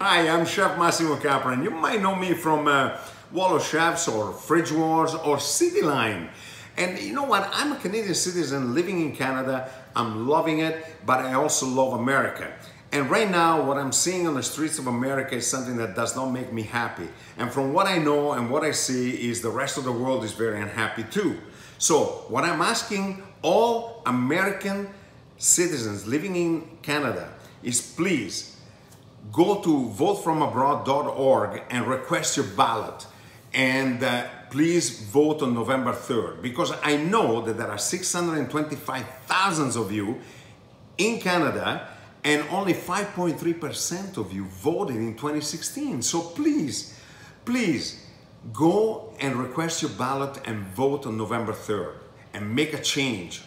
Hi, I'm Chef Massimo Capra, and you might know me from Wall of Chefs or Fridge Wars or City Line. And you know what? I'm a Canadian citizen living in Canada. I'm loving it, but I also love America. And right now, what I'm seeing on the streets of America is something that does not make me happy. And from what I know and what I see is the rest of the world is very unhappy too. So what I'm asking all American citizens living in Canada is please, go to votefromabroad.org and request your ballot, and please vote on November 3rd, because I know that there are 625,000 of you in Canada and only 5.3% of you voted in 2016. So please, please go and request your ballot and vote on November 3rd and make a change.